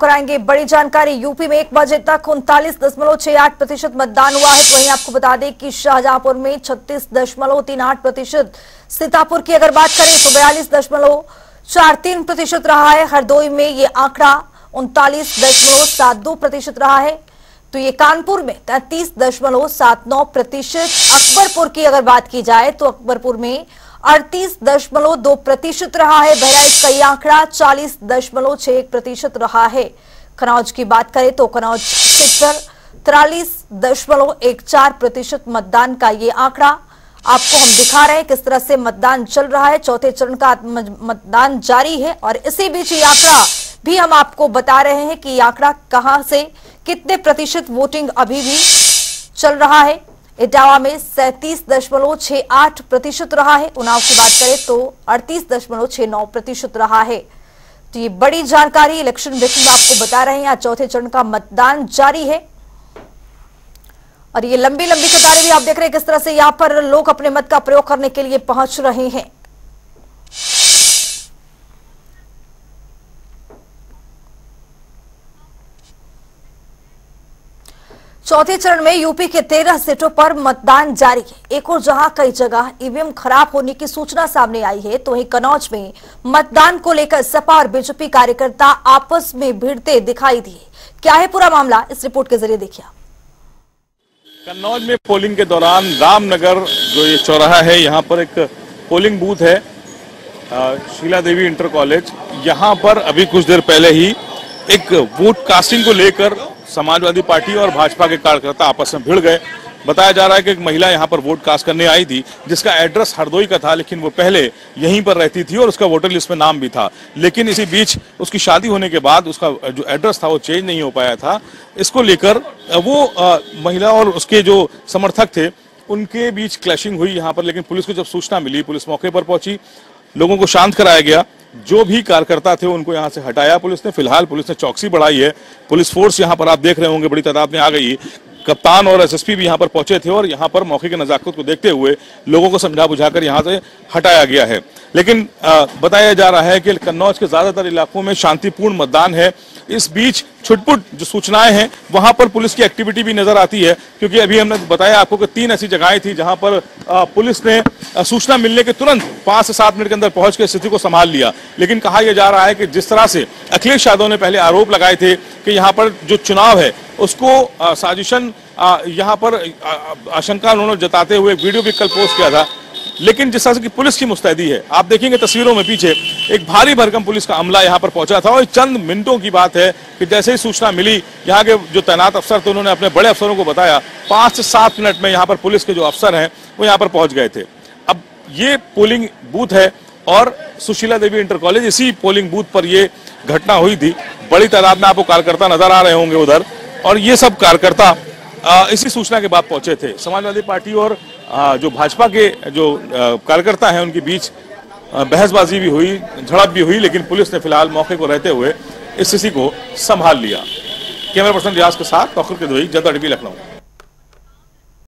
कराएंगे बड़ी जानकारी। यूपी में 1 बजे तक 39.68% मतदान हुआ है। वहीं आपको बता दें कि शाहजहांपुर में 36.38%, सीतापुर की अगर बात करें तो 42.43% रहा है। हरदोई में ये आंकड़ा 39.72% रहा है, तो ये कानपुर में 33.79%। अकबरपुर की अगर बात की जाए तो अकबरपुर में 38.2% रहा है। बहराइच का यह आंकड़ा 40.61% रहा है। कन्नौज की बात करें तो कन्नौज सेक्टर 43.14% मतदान का ये आंकड़ा आपको हम दिखा रहे हैं किस तरह से मतदान चल रहा है। चौथे चरण का मतदान जारी है और इसी बीच ये आंकड़ा भी हम आपको बता रहे हैं कि ये आंकड़ा कहां से कितने प्रतिशत वोटिंग अभी भी चल रहा है। इटावा में 37.68% रहा है। उनाव की बात करें तो 38.69% रहा है। तो ये बड़ी जानकारी इलेक्शन ब्रीफिंग में आपको बता रहे हैं। आज चौथे चरण का मतदान जारी है और ये लंबी कतारें भी आप देख रहे हैं किस तरह से यहां पर लोग अपने मत का प्रयोग करने के लिए पहुंच रहे हैं। चौथे चरण में यूपी के 13 सीटों पर मतदान जारी है। एक और जहां कई जगह ईवीएम खराब होने की सूचना सामने आई है, तो वहीं कन्नौज में मतदान को लेकर सपा और बीजेपी कार्यकर्ता आपस में भिड़ते दिखाई दिए। क्या है पूरा मामला, इस रिपोर्ट के जरिए देखिए। कन्नौज में पोलिंग के दौरान रामनगर जो ये चौराहा है, यहाँ पर एक पोलिंग बूथ है शीला देवी इंटर कॉलेज। यहाँ पर अभी कुछ देर पहले ही एक वोट कास्टिंग को लेकर समाजवादी पार्टी और भाजपा के कार्यकर्ता आपस में भिड़ गए। बताया जा रहा है कि एक महिला यहाँ पर वोट कास्ट करने आई थी जिसका एड्रेस हरदोई का था, लेकिन वो पहले यहीं पर रहती थी और उसका वोटर लिस्ट में नाम भी था, लेकिन इसी बीच उसकी शादी होने के बाद उसका जो एड्रेस था वो चेंज नहीं हो पाया था। इसको लेकर वो महिला और उसके जो समर्थक थे उनके बीच क्लैशिंग हुई यहाँ पर, लेकिन पुलिस को जब सूचना मिली पुलिस मौके पर पहुंची, लोगों को शांत कराया गया। जो भी कार्यकर्ता थे उनको यहाँ से हटाया पुलिस ने। फिलहाल पुलिस ने चौकसी बढ़ाई है। पुलिस फोर्स यहाँ पर आप देख रहे होंगे बड़ी तादाद में आ गई। कप्तान और एसएसपी भी यहाँ पर पहुंचे थे और यहाँ पर मौके की नजाकत को देखते हुए लोगों को समझा बुझाकर यहाँ से हटाया गया है। लेकिन बताया जा रहा है कि कन्नौज के ज्यादातर इलाकों में शांतिपूर्ण मतदान है। इस बीच छुटपुट जो सूचनाएं हैं वहां पर पुलिस की एक्टिविटी भी नजर आती है, क्योंकि अभी हमने बताया आपको कि 3 ऐसी जगहें थी जहां पर पुलिस ने सूचना मिलने के तुरंत 5 से 7 मिनट के अंदर पहुंच के स्थिति को संभाल लिया। लेकिन कहा यह जा रहा है कि जिस तरह से अखिलेश यादव ने पहले आरोप लगाए थे कि यहाँ पर जो चुनाव है उसको साजिशन यहाँ पर आशंका उन्होंने जताते हुए वीडियो भी कल पोस्ट किया था, लेकिन जिस तरह से पुलिस की मुस्तैदी है आप देखेंगे तस्वीरों में पीछे एक भारी भरकम पुलिस का अमला यहाँ पर पहुंचा था। और चंद मिनटों की बात है कि जैसे ही सूचना मिली यहाँ के जो तैनात अफसर थे उन्होंने अपने बड़े अफसरों को बताया, 5 से 7 मिनट में यहाँ पर पुलिस के जो अफसर हैं वो यहाँ पर पहुंच गए थे। अब ये पोलिंग बूथ है और सुशीला देवी इंटर कॉलेज, इसी पोलिंग बूथ पर ये घटना हुई थी। बड़ी तादाद में आपको कार्यकर्ता नजर आ रहे होंगे उधर, और ये सब कार्यकर्ता इसी सूचना के बाद पहुंचे थे। समाजवादी पार्टी और जो भाजपा के जो कार्यकर्ता हैं उनके बीच बहसबाजी भी हुई, झड़प भी हुई, लेकिन पुलिस ने फिलहाल मौके को रहते हुए स्थिति को संभाल लिया। कैमरा पर्सन रियाज के साथ डॉक्टर के दोई, जनता टीवी, लखनऊ।